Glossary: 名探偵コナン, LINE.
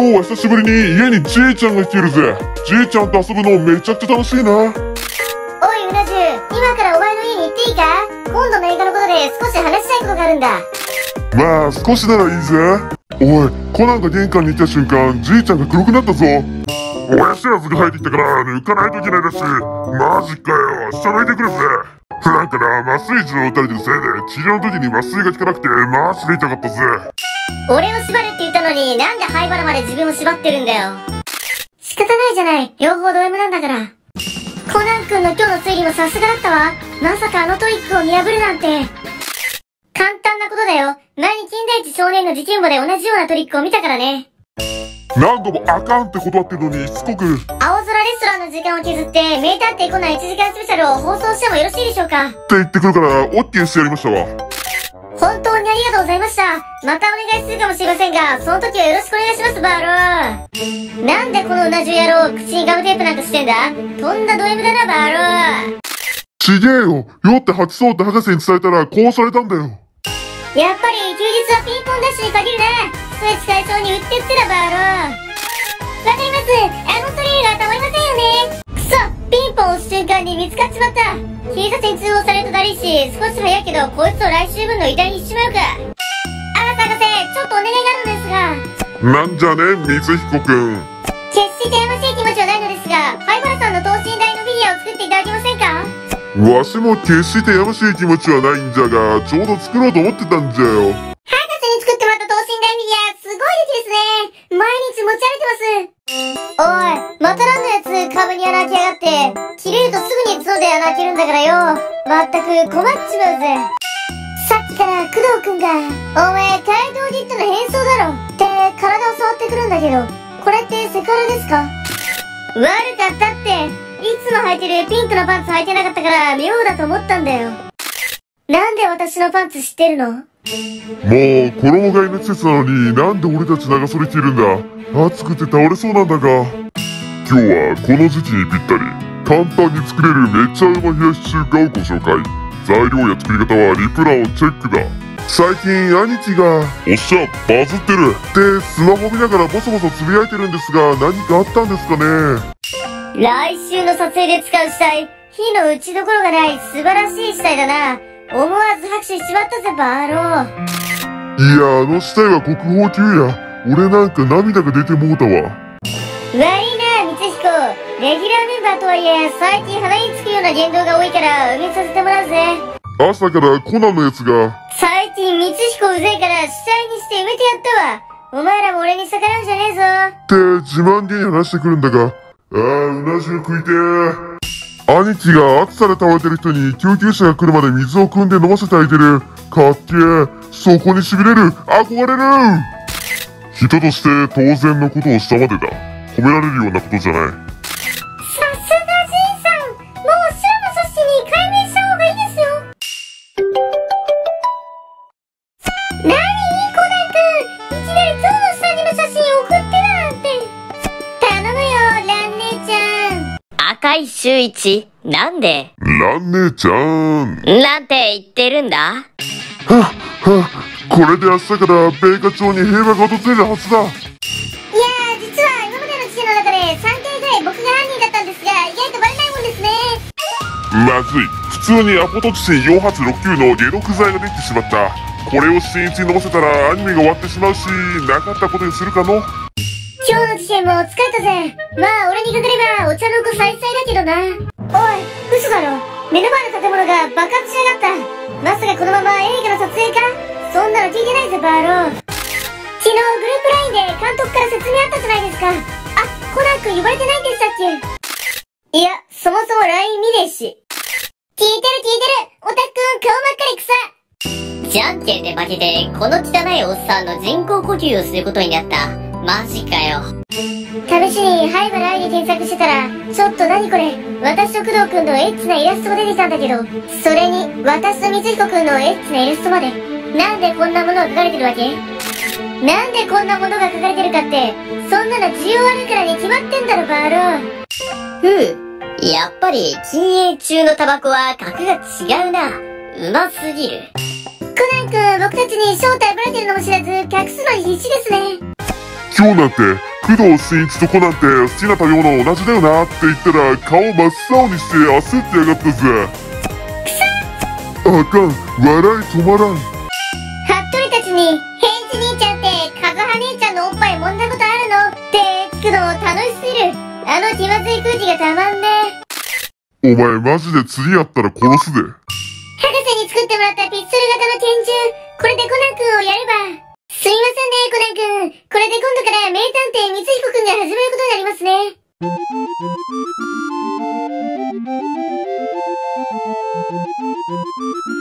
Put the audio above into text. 今日は久しぶりに家にじいちゃんが来てるぜ。じいちゃんと遊ぶのめちゃくちゃ楽しいな。おい、うな重、今からお前の家に行っていいか？今度の映画のことで少し話したいことがあるんだ。まあ少しならいいぜ。おい、コナンが玄関に行った瞬間、じいちゃんが黒くなったぞ。親知らずが生えてきたから抜かないといけないらしい。マジかよ、下抜いてくるぜ。普段から麻酔銃を打たれてるせいで治療の時に麻酔が効かなくてマジで痛かったぜ。俺を縛るって言ったのに、なんで灰原まで自分を縛ってるんだよ。仕方ないじゃない、両方ド M なんだから。コナン君の今日の推理もさすがだったわ。まさかあのトリックを見破るなんて。簡単なことだよ。前に金田一少年の事件簿で同じようなトリックを見たからね。何度もあかんって断ってるのにしつこく。青空レストランの時間を削って名探偵コナン1時間スペシャルを放送してもよろしいでしょうかって言ってくるから OK してやりましたわ。本当にありがとうございました。またお願いするかもしれませんが、その時はよろしくお願いしますバーロー。なんでこのうな重野郎口にガムテープなんかしてんだ。とんだド M だなバーロー。ちげえよ、酔って吐きそうって博士に伝えたらこうされたんだよ。やっぱり休日はピンポンダッシュに限るね。ストレス解消にうってつけだバーロー。わかります、あのトリルがたまりませんよね。くそ、ピンポン押す瞬間に見つかっちまった。警察に通報されただりし、少し早いけどこいつを来週分の遺体にしちまうか。あら博士、ちょっとお願いがあるのですが。なんじゃね水彦くん。決してやましい気持ちはないのですが、灰原さんの等身大のフィギュアを作っていただけませんか。わしも決してやましい気持ちはないんじゃが、ちょうど作ろうと思ってたんじゃよ。持ち歩いてます。おい、また何のやつ壁に穴開けやがって。切れるとすぐに角で穴開けるんだからよ。まったく困っちまうぜ。さっきから工藤くんがお前怪盗キットの変装だろって体を触ってくるんだけど、これってセクハラですか。悪かったって、いつも履いてるピンクのパンツ履いてなかったから妙だと思ったんだよ。なんで私のパンツ知ってるの。もう衣替えの季節なのになんで俺たち長袖着てるんだ。暑くて倒れそうなんだが、今日はこの時期にぴったり簡単に作れるめっちゃうま冷やし中華をご紹介。材料や作り方はリプラをチェックだ。最近兄貴が「おっしゃバズってる」ってスマホ見ながらボソボソつぶやいてるんですが、何かあったんですかね。来週の撮影で使う死体、火の打ちどころがない素晴らしい死体だな。思わず拍手しちまったぜバーロー。いや、あの死体は国宝級や。俺なんか涙が出てもうたわ。悪いな光彦、レギュラーメンバーとはいえ最近鼻につくような言動が多いから埋めさせてもらうぜ。朝からコナンのやつが最近光彦うぜえから死体にして埋めてやったわ。お前らも俺に逆らうんじゃねえぞって自慢げに話してくるんだが、あーうな重食いてー。兄貴が暑さで倒れてる人に救急車が来るまで水を汲んで飲ませてあげてる。かっけー、そこにしびれる、憧れる。人として当然のことをしたまでだ。褒められるようなことじゃない。さすがじいさん、もう白の組織に改名した方がいいですよ。なにコナンくん、いきなりゾウの下着の写真送ってなんて。頼むよ蘭姉ちゃん。赤い周一、なんで蘭姉ちゃんなんて言ってるんだ。はっはっ、これで明日から米花町に平和が訪れるはずだ。いやー、実は今までの記事の中で3回ぐらい僕が犯人だったんですが、意外とバレないもんですね。まずい、普通にアポトキシン4発6級の解毒剤ができてしまった。これを新一に飲ませたらアニメが終わってしまうし、なかったことにするかの。今日の事件も疲れたぜ。まあ俺にかかればお茶の子再生だけどな。おい嘘だろ、目の前の建物が爆発しやがった。まさかこのまま映画の撮影か。そんなの聞いてないぜバーロー。昨日グループ LINE で監督から説明あったじゃないですか。あ、コナン君呼ばれてないんでしたっけ。いや、そもそも LINE 見ねえし。聞いてる聞いてる、オタク君顔真っ赤に草。じゃんけんで負けてこの汚いおっさんの人工呼吸をすることになった。マジかよ。試しに灰原愛で検索してたら、ちょっと何これ、私と工藤君のエッチなイラストが出てきたんだけど、それに私と光彦君のエッチなイラストまで。なんでこんなものが書かれてるわけ。なんでこんなものが書かれてるかって、そんなの需要あるからに決まってんだろバーロー。ふう、やっぱり禁煙中のタバコは格が違うな。うますぎる。コナン君、僕たちに正体バレてるのも知らず隠すのに必死ですね。今日なんて工藤新一とコナンって好きな食べ物同じだよなって言ったら顔真っ青にして焦ってやがったぜ。あかん、笑い止まらん。服部たちに「ヘンチ兄ちゃんってカズハ兄ちゃんのおっぱい揉んだことあるの？」って聞くの楽しすぎる。あの気まずい空気がたまんね。お前マジで釣りやったら殺すで。博士に作ってもらったピストル型の拳銃、これでコナン君をやれば。すみませんね、コナン君。これで今度から名探偵光彦君が始めることになりますね。